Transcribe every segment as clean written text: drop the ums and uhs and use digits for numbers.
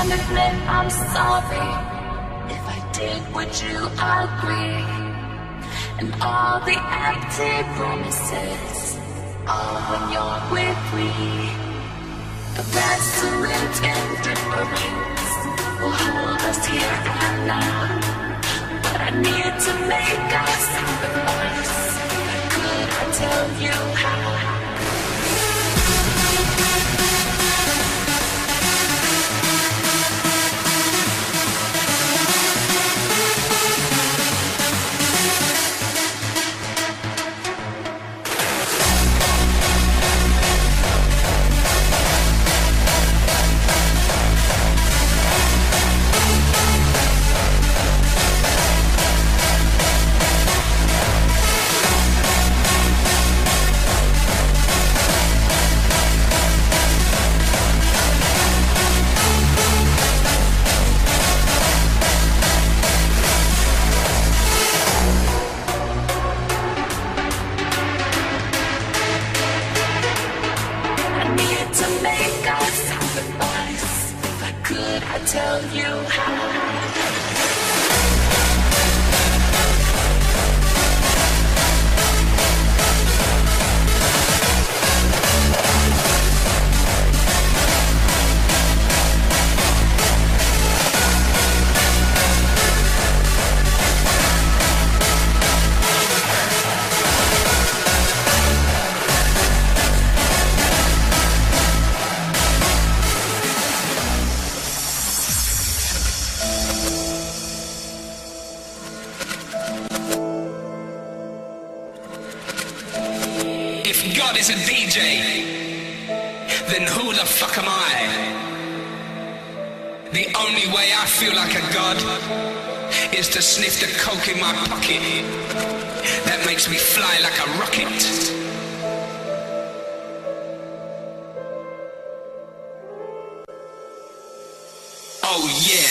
and admit I'm sorry. If I did, would you agree? And all the empty promises are when you're with me. The resonant and difference will hold us here and now. But I need to make us sympathize. Could I tell you how? Tell you how. If God is a DJ, then who the fuck am I? The only way I feel like a god is to sniff the coke in my pocket. That makes me fly like a rocket. Oh yeah.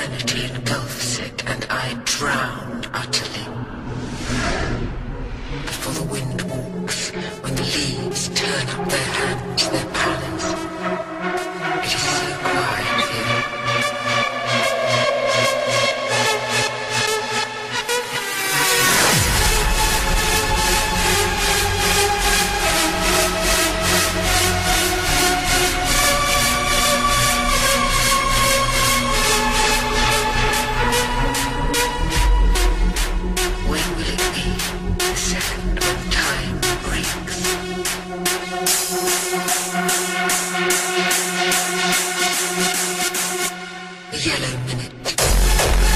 eternity engulfs it, and I drown utterly. Before the wind walks, when the leaves turn up their hands, their pallors. It is so quiet here. Yellow minute.